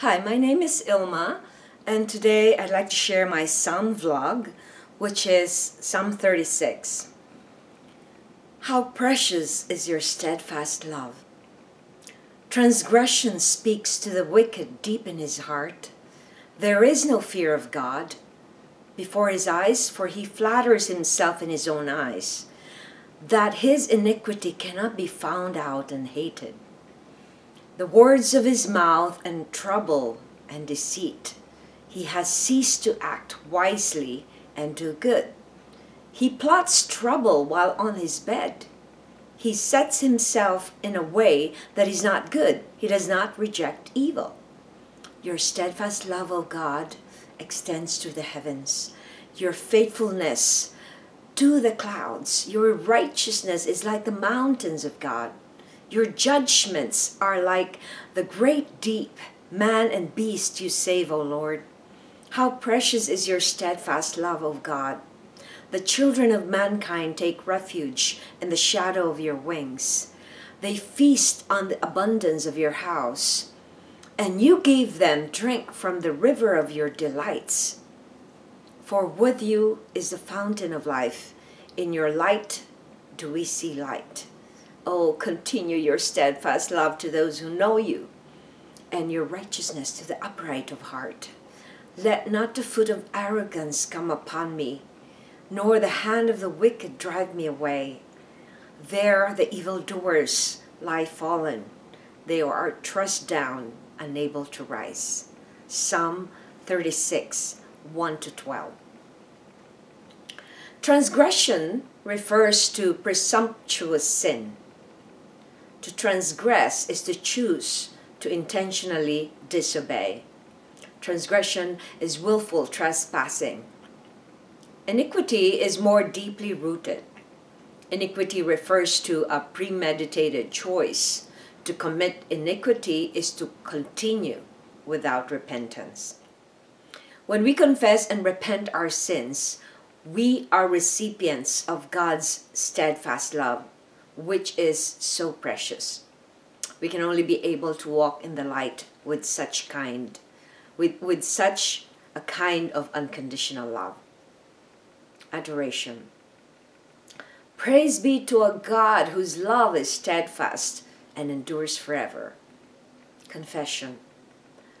Hi, my name is Ilma, and today I'd like to share my Psalm vlog, which is Psalm 36. How precious is your steadfast love! Transgression speaks to the wicked deep in his heart. There is no fear of God before his eyes, for he flatters himself in his own eyes, that his iniquity cannot be found out and hated. The words of his mouth and trouble and deceit. He has ceased to act wisely and do good. He plots trouble while on his bed. He sets himself in a way that is not good. He does not reject evil. Your steadfast love, O God, extends to the heavens. Your faithfulness to the clouds. Your righteousness is like the mountains of God. Your judgments are like the great deep, man and beast you save, O Lord. How precious is your steadfast love, O God. The children of mankind take refuge in the shadow of your wings. They feast on the abundance of your house, and you gave them drink from the river of your delights. For with you is the fountain of life. In your light do we see light. Oh, continue your steadfast love to those who know you, and your righteousness to the upright of heart. Let not the foot of arrogance come upon me, nor the hand of the wicked drive me away. There the evildoers lie fallen. They are thrust down, unable to rise. Psalm 36, 1-12. Transgression refers to presumptuous sin. To transgress is to choose to intentionally disobey. Transgression is willful trespassing. Iniquity is more deeply rooted. Iniquity refers to a premeditated choice. To commit iniquity is to continue without repentance. When we confess and repent our sins, we are recipients of God's steadfast love, which is so precious. We can only be able to walk in the light with such a kind of unconditional love. Adoration. Praise be to a God whose love is steadfast and endures forever. Confession.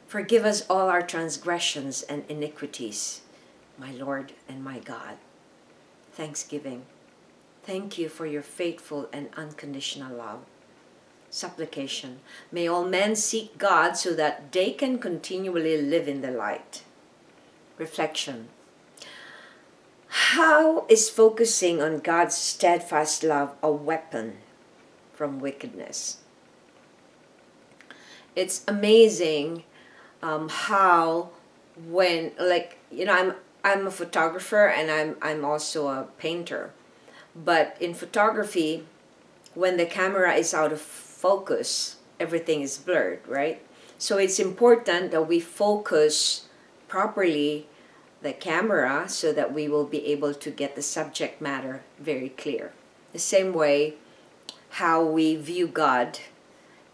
Forgive us all our transgressions and iniquities, my Lord and my God. Thanksgiving. Thank you for your faithful and unconditional love. Supplication. May all men seek God so that they can continually live in the light. Reflection. How is focusing on God's steadfast love a weapon from wickedness? It's amazing how when, like, you know, I'm a photographer, and I'm also a painter. But in photography, when the camera is out of focus, everything is blurred, right? So it's important that we focus properly the camera so that we will be able to get the subject matter very clear. The same way how we view God,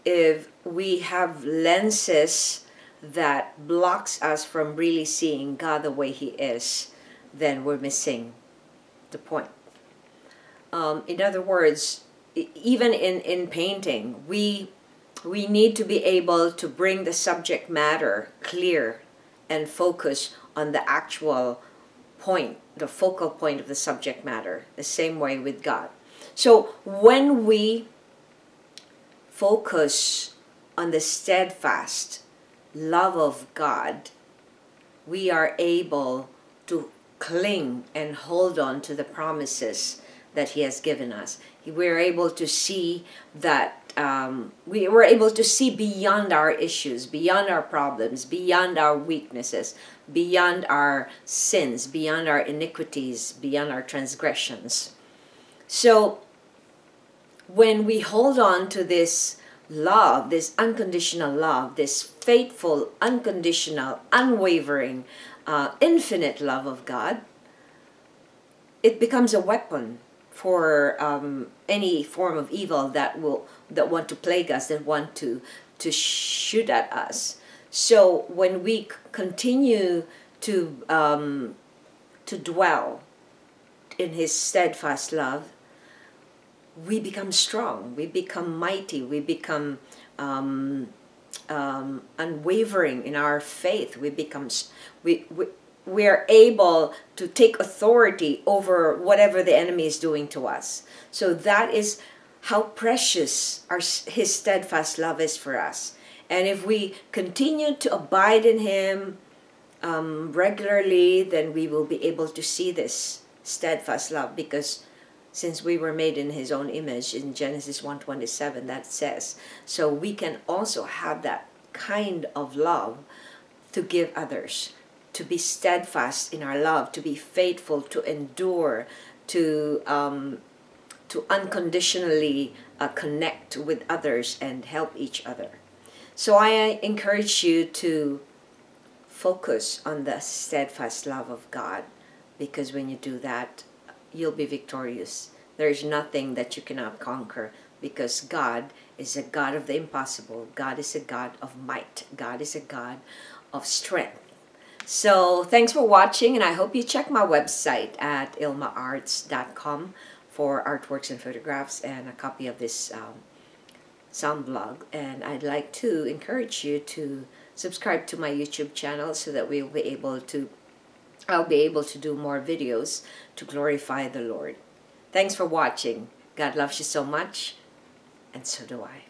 if we have lenses that blocks us from really seeing God the way he is, then we're missing the point. In other words, even in painting, we need to be able to bring the subject matter clear and focus on the actual point, the focal point of the subject matter, the same way with God. So when we focus on the steadfast love of God, we are able to cling and hold on to the promises that he has given us. We're able to see that we were able to see beyond our issues, beyond our problems, beyond our weaknesses, beyond our sins, beyond our iniquities, beyond our transgressions. So when we hold on to this love, this unconditional love, this faithful, unconditional, unwavering, infinite love of God, it becomes a weapon for any form of evil that want to plague us, that want to shoot at us. So when we continue to dwell in His steadfast love, we become strong, we become mighty, we become unwavering in our faith. We become we are able to take authority over whatever the enemy is doing to us. So that is how precious His steadfast love is for us. And if we continue to abide in Him regularly, then we will be able to see this steadfast love, because since we were made in His own image in Genesis 1:27, that says, so we can also have that kind of love to give others, to be steadfast in our love, to be faithful, to endure, to unconditionally connect with others and help each other. So I encourage you to focus on the steadfast love of God, because when you do that, you'll be victorious. There is nothing that you cannot conquer, because God is a God of the impossible. God is a God of might. God is a God of strength. So thanks for watching, and I hope you check my website at ilmaarts.com for artworks and photographs and a copy of this Psalm blog. And I'd like to encourage you to subscribe to my YouTube channel so that we'll be able to I'll be able to do more videos to glorify the Lord. Thanks for watching. God loves you so much, and so do I.